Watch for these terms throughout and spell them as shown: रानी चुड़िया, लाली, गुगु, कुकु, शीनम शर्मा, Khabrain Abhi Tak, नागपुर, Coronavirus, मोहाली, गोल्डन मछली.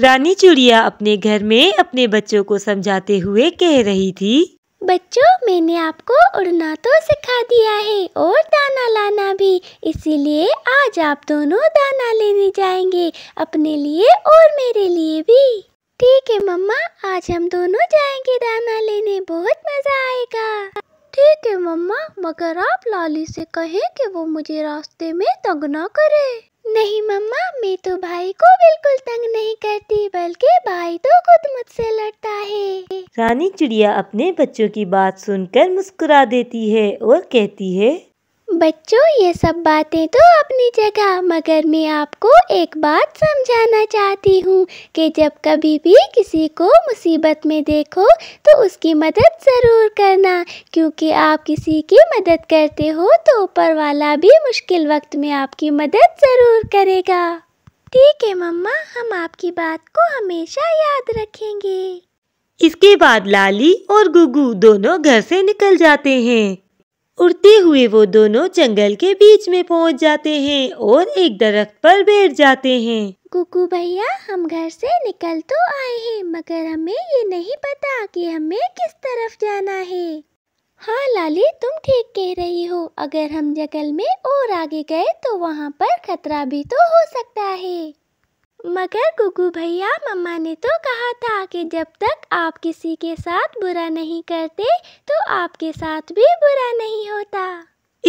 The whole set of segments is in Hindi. रानी चुड़िया अपने घर में अपने बच्चों को समझाते हुए कह रही थी, बच्चों मैंने आपको उड़ना तो सिखा दिया है और दाना लाना भी, इसीलिए आज आप दोनों दाना लेने जाएंगे, अपने लिए और मेरे लिए भी। ठीक है मम्मा, आज हम दोनों जाएंगे दाना लेने, बहुत मजा आएगा। ठीक है मम्मा, मगर आप लाली से कहें कि वो मुझे रास्ते में तंग ना करे। नहीं मम्मा, मैं तो भाई को बिल्कुल तंग नहीं करती, बल्कि भाई तो खुद मुझसे लड़ता है। रानी चिड़िया अपने बच्चों की बात सुनकर मुस्कुरा देती है और कहती है, बच्चों ये सब बातें तो अपनी जगह, मगर मैं आपको एक बात समझाना चाहती हूँ कि जब कभी भी किसी को मुसीबत में देखो तो उसकी मदद ज़रूर करना, क्योंकि आप किसी की मदद करते हो तो ऊपर वाला भी मुश्किल वक्त में आपकी मदद ज़रूर करेगा। ठीक है मम्मा, हम आपकी बात को हमेशा याद रखेंगे। इसके बाद लाली और गुगु दोनों घर से निकल जाते हैं। उड़ते हुए वो दोनों जंगल के बीच में पहुंच जाते हैं और एक दरख्त पर बैठ जाते हैं। कुकु भैया, हम घर से निकल तो आए हैं, मगर हमें ये नहीं पता कि हमें किस तरफ जाना है। हाँ लाली, तुम ठीक कह रही हो, अगर हम जंगल में और आगे गए तो वहाँ पर खतरा भी तो हो सकता है। मगर गुगु भैया, मम्मा ने तो कहा था कि जब तक आप किसी के साथ बुरा नहीं करते तो आपके साथ भी बुरा नहीं होता।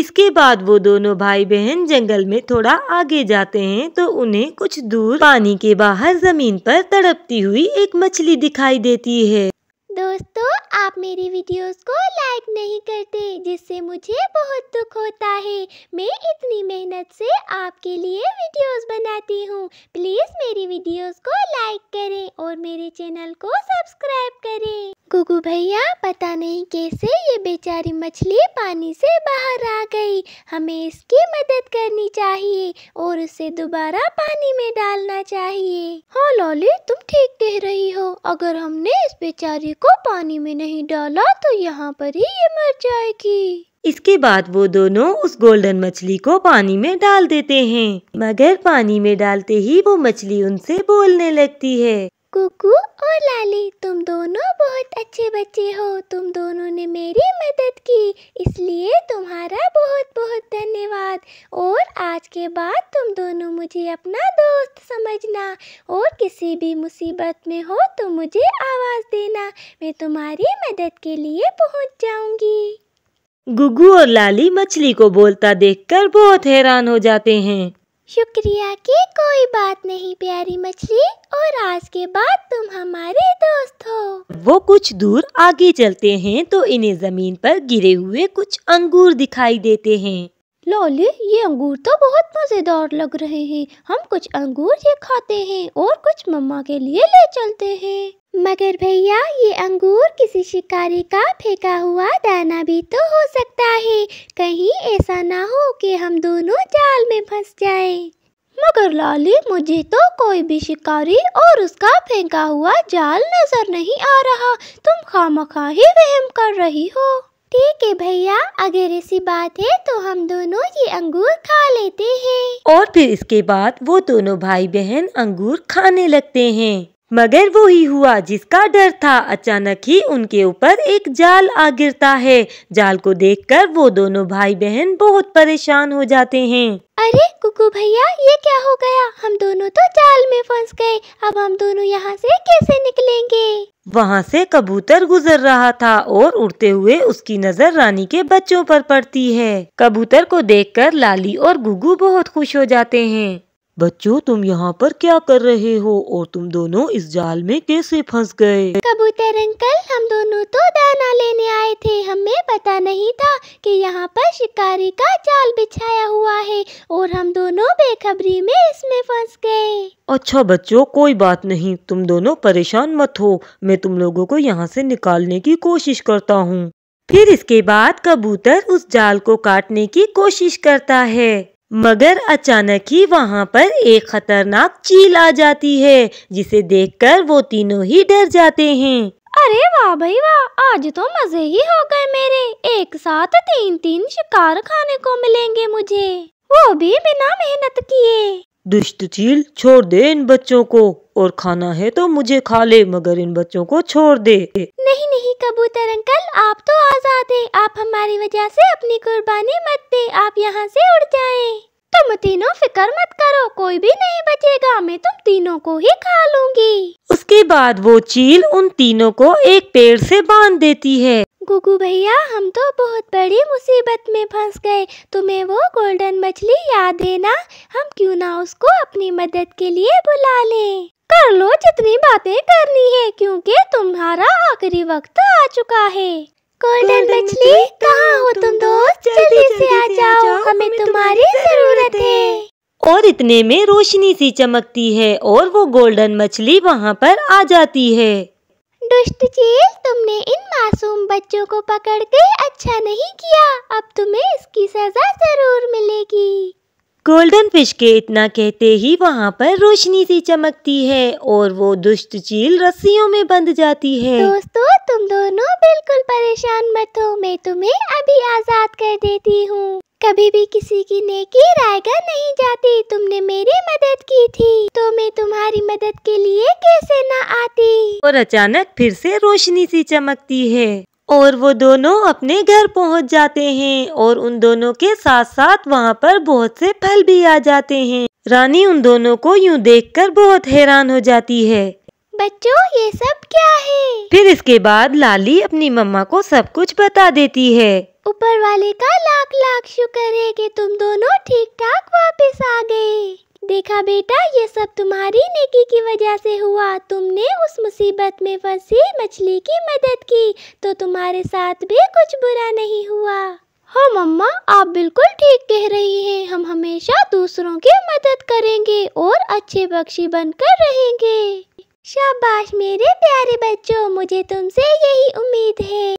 इसके बाद वो दोनों भाई बहन जंगल में थोड़ा आगे जाते हैं तो उन्हें कुछ दूर पानी के बाहर जमीन पर तड़पती हुई एक मछली दिखाई देती है। दोस्तों, आप मेरी वीडियोस को लाइक नहीं करते, जिससे मुझे बहुत दुख होता है। मैं इतनी मेहनत से आपके लिए वीडियोस बनाती हूँ, प्लीज़ मेरी वीडियोस को लाइक करें और मेरे चैनल को सब्सक्राइब करें। गुगु भैया, पता नहीं कैसे ये बेचारी मछली पानी से बाहर आ गई, हमें इसकी मदद करनी चाहिए और उसे दोबारा पानी में डालना चाहिए। हाँ लाली, तुम ठीक कह रही हो, अगर हमने इस बेचारी को पानी में नहीं डाला तो यहाँ पर ही ये मर जाएगी। इसके बाद वो दोनों उस गोल्डन मछली को पानी में डाल देते हैं, मगर पानी में डालते ही वो मछली उनसे बोलने लगती है, कुकु और लाली, तुम दोनों बहुत अच्छे बच्चे हो, तुम दोनों ने मेरी मदद की, इसलिए तुम्हारा बहुत बहुत धन्यवाद। और आज के बाद तुम दोनों मुझे अपना दोस्त समझना और किसी भी मुसीबत में हो तो मुझे आवाज़ देना, मैं तुम्हारी मदद के लिए पहुंच जाऊंगी। गुगु और लाली मछली को बोलता देखकर बहुत हैरान हो जाते हैं। शुक्रिया की कोई बात नहीं प्यारी मछली, और आज के बाद तुम हमारे दोस्त हो। वो कुछ दूर आगे चलते हैं तो इन्हें जमीन पर गिरे हुए कुछ अंगूर दिखाई देते हैं। लाली, ये अंगूर तो बहुत मजेदार लग रहे हैं, हम कुछ अंगूर ये खाते हैं और कुछ मम्मा के लिए ले चलते हैं। मगर भैया, ये अंगूर किसी शिकारी का फेंका हुआ दाना भी तो हो सकता है, कहीं ऐसा ना हो कि हम दोनों जाल में फंस जाएं। मगर लाली, मुझे तो कोई भी शिकारी और उसका फेंका हुआ जाल नजर नहीं आ रहा, तुम खामखा ही वहम कर रही हो। ठीक है भैया, अगर ऐसी बात है तो हम दोनों ये अंगूर खा लेते हैं। और फिर इसके बाद वो दोनों भाई बहन अंगूर खाने लगते हैं, मगर वो ही हुआ जिसका डर था, अचानक ही उनके ऊपर एक जाल आ गिरता है। जाल को देखकर वो दोनों भाई बहन बहुत परेशान हो जाते हैं। अरे कुकु भैया, ये क्या हो गया, हम दोनों तो जाल में फंस गए, अब हम दोनों यहाँ से कैसे निकलेंगे। वहाँ से कबूतर गुजर रहा था और उड़ते हुए उसकी नज़र रानी के बच्चों पर पड़ती है। कबूतर को देखकर लाली और गुगु बहुत खुश हो जाते हैं। बच्चों, तुम यहाँ पर क्या कर रहे हो और तुम दोनों इस जाल में कैसे फंस गए। कबूतर अंकल, हम दोनों तो दाना लेने आए थे, हमें पता नहीं था कि यहाँ पर शिकारी का जाल बिछाया हुआ है और हम दोनों बेखबरी में इसमें फंस गए। अच्छा बच्चों, कोई बात नहीं, तुम दोनों परेशान मत हो, मैं तुम लोगों को यहाँ से निकालने की कोशिश करता हूँ। फिर इसके बाद कबूतर उस जाल को काटने की कोशिश करता है, मगर अचानक ही वहाँ पर एक खतरनाक चील आ जाती है, जिसे देखकर वो तीनों ही डर जाते हैं। अरे वाह भाई वाह, आज तो मजे ही हो गए मेरे, एक साथ तीन तीन शिकार खाने को मिलेंगे मुझे, वो भी बिना मेहनत किए। दुष्ट चील छोड़ दे इन बच्चों को, और खाना है तो मुझे खा ले मगर इन बच्चों को छोड़ दे। नहीं नहीं कबूतर अंकल, आप तो आजाद हैं, आप हमारी वजह से अपनी कुर्बानी मत दे, आप यहाँ से उड़ जाएं। तुम तीनों फिक्र मत करो, कोई भी नहीं बचेगा, मैं तुम तीनों को ही खा लूंगी। उसके बाद वो चील उन तीनों को एक पेड़ से बांध देती है। गुगु भैया हम तो बहुत बड़ी मुसीबत में फंस गए, तुम्हें वो गोल्डन मछली याद है ना? हम क्यों ना उसको अपनी मदद के लिए बुला लें। कर लो जितनी बातें करनी है क्योंकि तुम्हारा आखिरी वक्त आ चुका है। गोल्डन मछली कहाँ हो तुम दोस्त, जल्दी से आ जाओ, हमें तुम्हारी जरूरत है। और इतने में रोशनी सी चमकती है और वो गोल्डन मछली वहाँ पर आ जाती है। दुष्ट चील तुमने इन मासूम बच्चों को पकड़ के अच्छा नहीं किया, अब तुम्हें इसकी सजा जरूर मिलेगी। गोल्डन फिश के इतना कहते ही वहाँ पर रोशनी सी चमकती है और वो दुष्ट चील रस्सियों में बंध जाती है। दोस्तों तुम दोनों बिल्कुल परेशान मत हो, मैं तुम्हें अभी आजाद कर देती हूँ। कभी भी किसी की नेकी रायगा नहीं जाती, तुमने मेरी मदद की थी तो मैं तुम्हारी मदद के लिए कैसे ना आती। और अचानक फिर से रोशनी सी चमकती है और वो दोनों अपने घर पहुंच जाते हैं और उन दोनों के साथ साथ वहां पर बहुत से फल भी आ जाते हैं। रानी उन दोनों को यूं देखकर बहुत हैरान हो जाती है। बच्चों ये सब क्या है? फिर इसके बाद लाली अपनी मम्मा को सब कुछ बता देती है। ऊपर वाले का लाख लाख शुक्र है कि तुम दोनों ठीक ठाक वापस आ गए। देखा बेटा ये सब तुम्हारी नेकी की वजह से हुआ, तुमने उस मुसीबत में फंसी मछली की मदद की तो तुम्हारे साथ भी कुछ बुरा नहीं हुआ। हाँ मम्मा आप बिल्कुल ठीक कह रही हैं, हम हमेशा दूसरों की मदद करेंगे और अच्छे पक्षी बनकर रहेंगे। शाबाश मेरे प्यारे बच्चों, मुझे तुमसे यही उम्मीद है।